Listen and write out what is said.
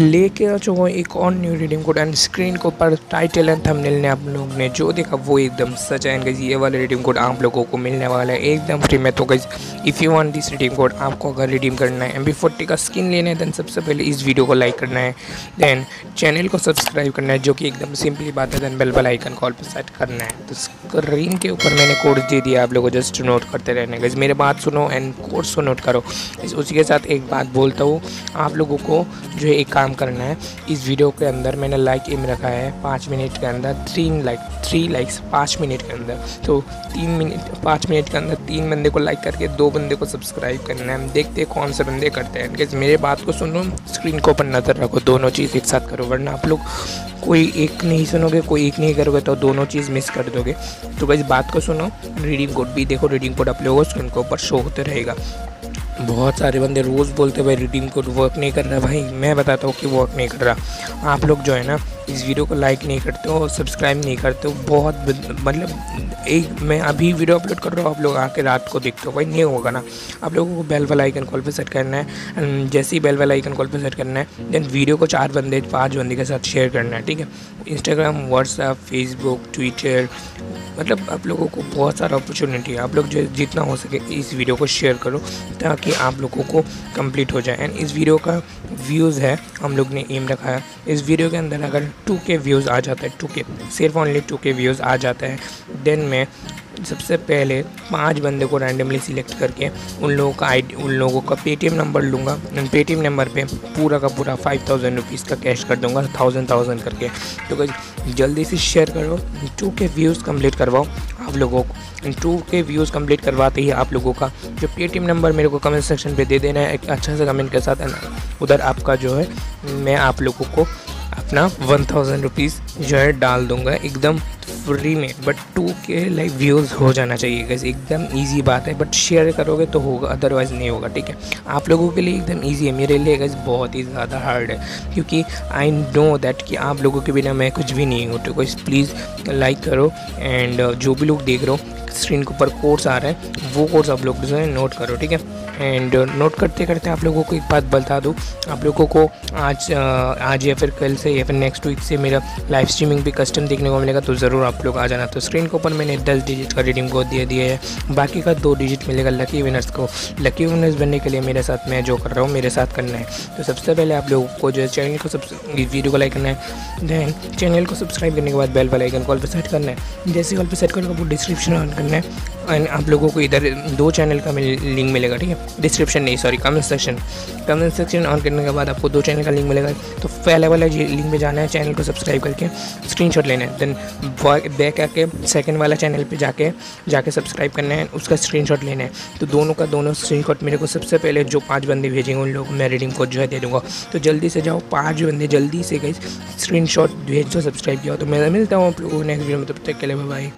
लेके आ चुका हूँ एक और new redeem code and screen के ऊपर टाइटल एंड थंबनेल ने आप लोग ने जो देखा वो एकदम सच है गाइस। ये वाला रिडीम कोड आप लोगों को मिलने वाला है एकदम फ्री में। तो guys if you want this redeem code, आपको अगर रिडीम करना है MB40 का स्किन लेना है देन सबसे पहले इस वीडियो को लाइक करना है, देन चैनल को सब्सक्राइब करना है जो कि एकदम सिंपली बात है, देन बेल वाला आइकन कॉल पर सेट करना है। तो स्क्रीन के ऊपर मैंने कोड दे दिया, आप लोगों को जस्ट नोट करते रहना है गाइस। मेरे बात सुनो एंड कोर्स को नोट करो। उसी के साथ एक बात बोलता हूँ, आप लोगों को जो एक काम करना है, इस वीडियो के अंदर मैंने लाइक एम रखा है 5 मिनट के अंदर 3 लाइक्स 5 मिनट के अंदर। तो 5 मिनट के अंदर 3 बंदे को लाइक करके 2 बंदे को सब्सक्राइब करना है। देखते हैं कौन से बंदे करते हैं। गाइस मेरे बात को सुनो, स्क्रीन को ऊपर नज़र रखो, दोनों चीज़ एक साथ करो, वरना आप लोग कोई एक नहीं सुनोगे, कोई एक नहीं करोगे तो दोनों चीज़ मिस कर दोगे। तो गाइस बात को सुनो, रीडिंग कोड भी देखो, रीडिंग कोड आप लोगों को स्क्रीन के ऊपर शो होते रहेगा। बहुत सारे बंदे रोज़ बोलते भाई रिडीम कोड वर्क नहीं कर रहा, भाई मैं बताता हूँ कि वर्क नहीं कर रहा। आप लोग जो है ना इस वीडियो को लाइक नहीं करते हो, सब्सक्राइब नहीं करते हो, बहुत मतलब एक मैं अभी वीडियो अपलोड कर रहा हूँ, आप लोग आके रात को देखते हो, भाई नहीं होगा ना। आप लोगों को बेल वाला आइकन कॉल पे सेट करना है एंड जैसे ही बेल वाला आइकन कॉल पे सेट करना है देन वीडियो को 4 बंदे 5 बंदे के साथ शेयर करना है, ठीक है। इंस्टाग्राम, व्हाट्सएप, फेसबुक, ट्विटर, मतलब आप लोगों को बहुत सारा अपॉर्चुनिटी है। आप लोग जितना हो सके इस वीडियो को शेयर करो ताकि आप लोगों को कंप्लीट हो जाए। एंड इस वीडियो का व्यूज़ है, हम लोग ने एम रखा है इस वीडियो के अंदर अगर 2K व्यूज़ आ जाता है, 2K सिर्फ ओनली 2K व्यूज़ आ जाता है, देन मैं सबसे पहले 5 बंदे को रैंडमली सिलेक्ट करके उन लोगों का पेटीएम नंबर लूँगा। पेटीएम नंबर पे पूरा का पूरा 5000 रुपीज़ का कैश कर दूँगा, 1000 करके। तो गाइस जल्दी से शेयर करो, 2K व्यूज़ कंप्लीट करवाओ आप लोगों को। 2K व्यूज़ कंप्लीट करवाते ही आप लोगों का जो पेटीएम नंबर मेरे को कमेंट सेक्शन पे दे देना है एक अच्छा सा कमेंट के साथ, उधर आपका जो है मैं आप लोगों को अपना 1000 रुपीज़ जो है डाल दूँगा एकदम फ्री में। बट 2K लाइक व्यूज़ हो जाना चाहिए गाइस, एकदम इजी बात है, बट शेयर करोगे तो होगा, अदरवाइज़ नहीं होगा, ठीक है। आप लोगों के लिए एकदम इजी है, मेरे लिए गाइस बहुत ही ज़्यादा हार्ड है क्योंकि आई नो दैट कि आप लोगों के बिना मैं कुछ भी नहीं हूँ। तो गाइस प्लीज़ लाइक करो एंड जो भी लोग देख रहे हो स्क्रीन के ऊपर कोर्स आ रहा है, वो कोर्स आप लोग जो है नोट करो, ठीक है। एंड नोट करते करते आप लोगों को एक बात बता दूँ, आप लोगों को आज या फिर कल से या फिर नेक्स्ट वीक से मेरा लाइव स्ट्रीमिंग भी कस्टम देखने को मिलेगा, तो ज़रूर आप लोग आ जाना। तो स्क्रीन के ऊपर मैंने 10 डिजिट का रिडीम कोड दे दिया है, बाकी का 2 डिजिट मिलेगा लकी विनर्स को। लकी विनर्स बनने के लिए मेरे साथ मैं जो कर रहा हूँ मेरे साथ करना है। तो सबसे पहले आप लोगों को जो है चैनल को वीडियो को लाइक करना है, दैन चैनल को सब्सक्राइब करने के बाद बेल वाला आइकन कॉल पर सेट करना है। जैसे कॉल पर सेट करना वो डिस्क्रिप्शन ऑन करना है एंड आप लोगों को इधर 2 चैनल का लिंक मिलेगा, ठीक है। डिस्क्रिप्शन नहीं, सॉरी, कमेंट सेक्शन ऑन करने के बाद आपको 2 चैनल का लिंक मिलेगा। तो पहले वाला लिंक पे जाना है, चैनल को सब्सक्राइब करके स्क्रीनशॉट लेना है, देन बैक आके सेकंड वाला चैनल पे जाके सब्सक्राइब करना है, उसका स्क्रीनशॉट लेना है। तो दोनों का दोनों स्क्रीनशॉट मेरे को सबसे पहले जो 5 बंदे भेजेंगे उन लोगों को मैं रिडीम कोड जो है दे दूँगा। तो जल्दी से जाओ, 5 बंदे जल्दी से गए स्क्रीनशॉट भेज दो, सब्सक्राइब किया। तो मैं मिलता हूँ आप लोगों को नेक्स्ट वीडियो में, तब तक के लिए बाय।